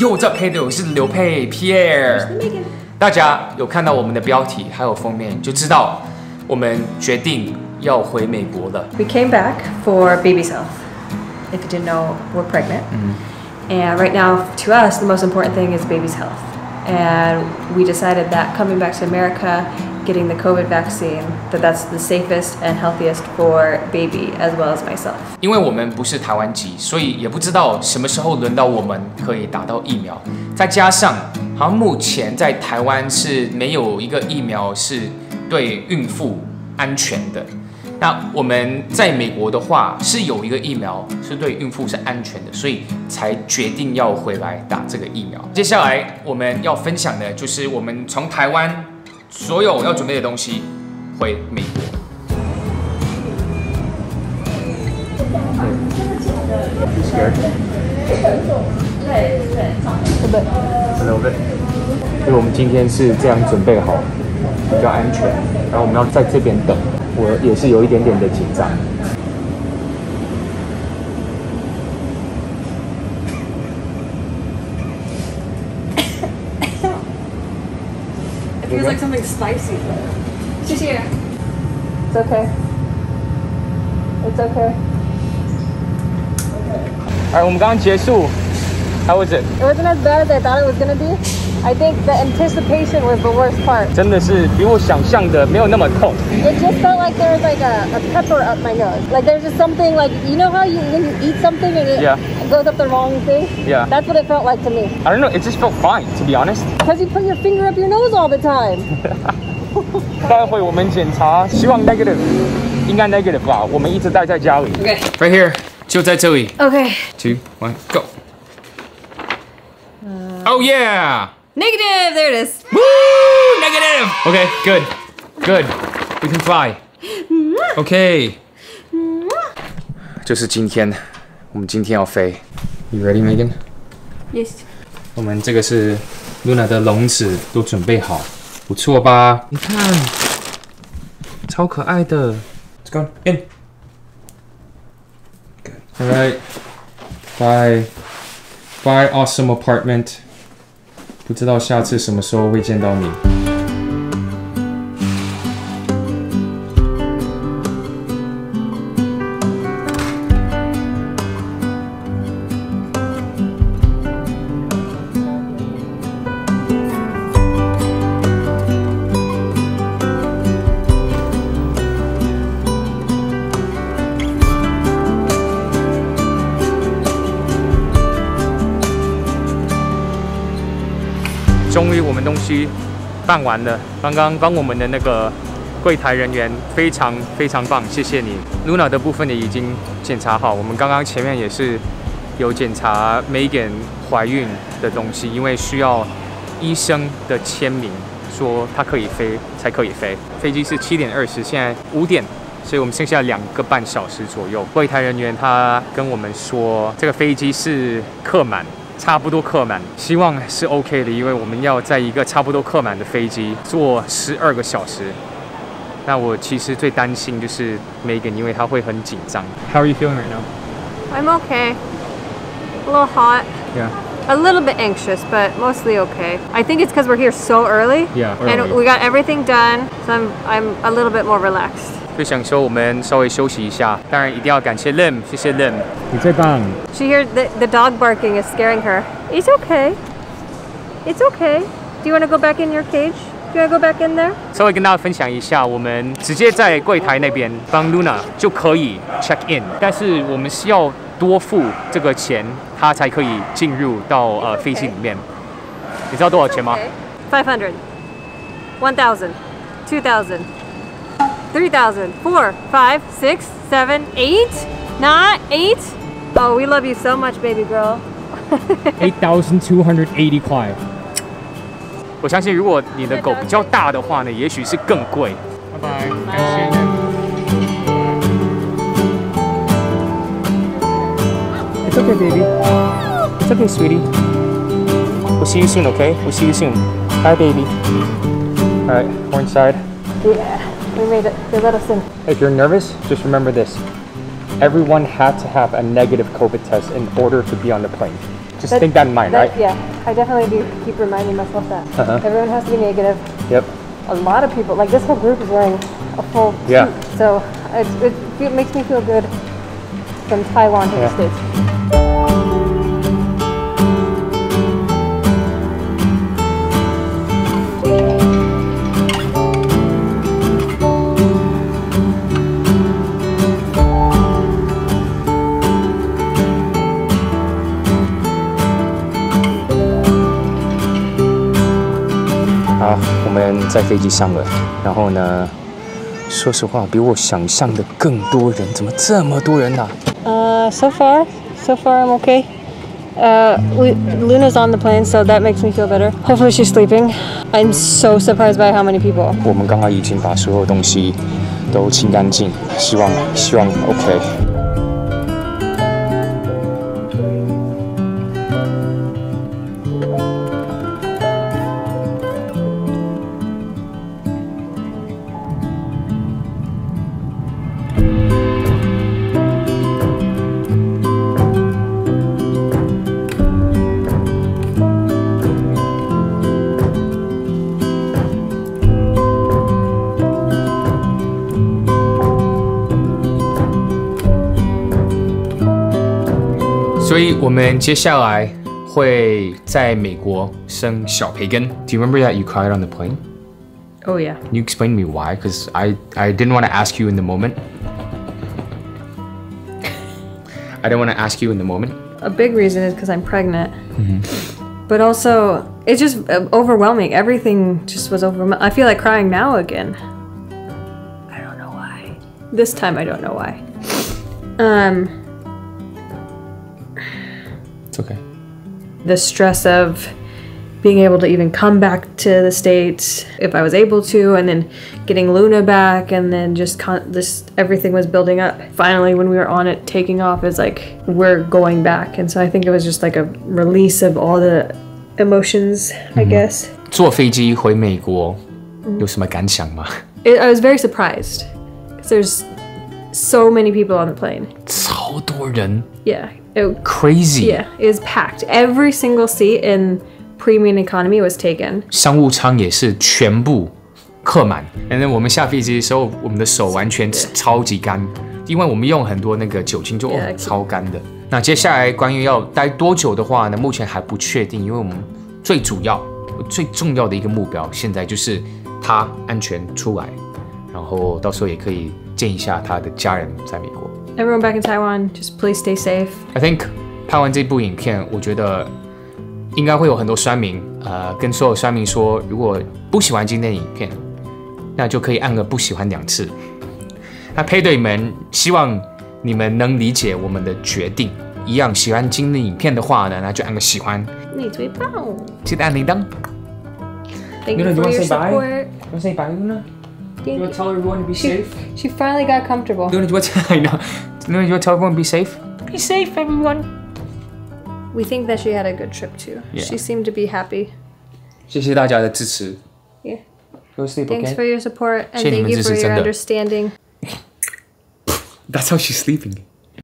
又在配对，我是刘佩 Pierre。大家有看到我们的标题还有封面，就知道我们决定要回美国了。We came back for baby's health. If you didn't know, we're pregnant. And right now, to us, the most important thing is baby's health. And we decided that coming back to America, getting the COVID vaccine, that's the safest and healthiest for baby as well as myself. 因为我们不是台湾籍，所以也不知道什么时候轮到我们可以打到疫苗。再加上，好像目前在台湾是没有一个疫苗是对孕妇安全的。那我们在美国的话，是有一个疫苗是对孕妇是安全的，所以才决定要回来打这个疫苗。接下来我们要分享的就是我们从台湾。 所有要准备的东西回美国。对，所以我们今天是这样准备好，比较安全。然后我们要在这边等，我也是有一点点的紧张。 Feels like something spicy. She's here. It's okay. It's okay. Alright, we're gone. How was it? It wasn't as bad as I thought it was gonna be. I think the anticipation was the worst part. 真的是比我想象的没有那么痛。It just felt like there was like a pepper up my nose. Like there's just something like you know how you when you eat something and it. Yeah. Goes up the wrong thing. Yeah. That's what it felt like to me. I don't know. It just felt fine, to be honest. Because you put your finger up your nose all the time. 待会我们检查，希望 negative， 应该 negative 吧。我们一直待在家里。Okay. Right here， 就在这里。Okay. 2, 1, go. Oh yeah. Negative. There it is. Woo! Negative. Okay. Good. Good. We can fly. Okay. 就是今天。 我们今天要飞 ，You ready, Megan? Yes. 我们这个是 Luna 的笼子，都准备好，不错吧？你看，超可爱的。Let's go in. Good. All right. Bye. Bye, awesome apartment. 不知道下次什么时候会见到你。 终于我们东西办完了，刚刚帮我们的那个柜台人员非常非常棒，谢谢你。Luna 的部分也已经检查好，我们刚刚前面也是有检查 Megan 怀孕的东西，因为需要医生的签名，说她可以飞才可以飞。飞机是7:20，现在5点。 所以我们剩下2个半小时左右。柜台人员他跟我们说，这个飞机是客满，差不多客满，希望是 OK 的，因为我们要在一个差不多客满的飞机坐12个小时。那我其实最担心就是 Megan， 因为她会很紧张。How are you feeling right now? I'm okay. A little hot. Yeah. A little bit anxious, but mostly okay. I think it's because we're here so early. Yeah. And we got everything done, so I'm a little bit more relaxed. 就想说我们稍微休息一下，当然一定要感谢 Lim， 谢谢 Lim， 你最棒。She heard the dog barking is scaring her. It's okay. It's okay. Do you want to go back in your cage? Do you want to go back in there? 稍微跟大家分享一下，我们直接在柜台那边帮 Luna 就可以 check in， 但是我们是要多付这个钱，她才可以进入到飞机里面。你知道多少钱吗 500, 1,000, 2,000, 3,000, 4, 5, 6, 7, 8, 9, 8. Oh, we love you so much, baby girl. 8,285. 我相信，如果你的狗比较大的话呢，也许是更贵。拜拜，感谢你。It's okay, baby. It's okay, sweetie. We'll see you soon, okay? We'll see you soon. Bye, baby. All right, we're inside. Yeah. We made it. They let us in. If you're nervous, just remember this. Everyone had to have a negative COVID test in order to be on the plane. Just think that in mind, right? Yeah, I definitely do keep reminding myself that. Everyone has to be negative. Yep. A lot of people, like this whole group is wearing a full suit. So it makes me feel good from Taiwan to the States.好，我们在飞机上了。然后呢，说实话，比我想象的更多人，怎么这么多人啊？So far, I'm okay. Luna's on the plane, so that makes me feel better. Hopefully, she's sleeping. I'm so surprised by how many people. 我们刚刚已经把所有东西都清干净，希望 OK。 所以我们接下来会在美国生小培根。Do you remember that you cried on the plane? Oh yeah. Can you explain to me why? Because I didn't want to ask you in the moment. I don't want to ask you in the moment. A big reason is because I'm pregnant. But also, it's just overwhelming. Everything just was overwhelming. I feel like crying now again. I don't know why. This time I don't know why. Okay. The stress of being able to even come back to the States, if I was able to, and then getting Luna back, and then just everything was building up. Finally, when we were on it, taking off is like, we're going back. And so I think it was just like a release of all the emotions, I guess. 坐飞机回美国，有什么感想吗？ I was very surprised, because there's so many people on the plane. 超多人。 Yeah. It, crazy. Yeah, it was packed. Every single seat in premium economy was taken. 商务舱也是全部客满。And then 我们下飞机的时候，我们的手完全超级干，因为我们用很多那个酒精，就超干的。那接下来关于要待多久的话呢，目前还不确定，因为我们最重要的一个目标，现在就是他安全出来，然后到时候也可以见一下他的家人在美国。 Everyone back in Taiwan, just please stay safe. I think 拍完这部影片，我觉得应该会有很多酸民，跟所有酸民说，如果不喜欢今天的影片，那就可以按个不喜欢2次。那配对们，希望你们能理解我们的决定。一样喜欢今天的影片的话呢，那就按个喜欢。你最棒！记得按铃铛。Thank you for your support. Don't say bye, Luna. Do you want to tell everyone to be safe? She finally got comfortable. Luna, do you want to tell everyone to be safe? Be safe, everyone. We think that she had a good trip too. Yeah. She seemed to be happy. 谢谢大家的支持. Yeah. Go sleep, okay? Thanks for your support and thank you for your understanding. That's how she's sleeping.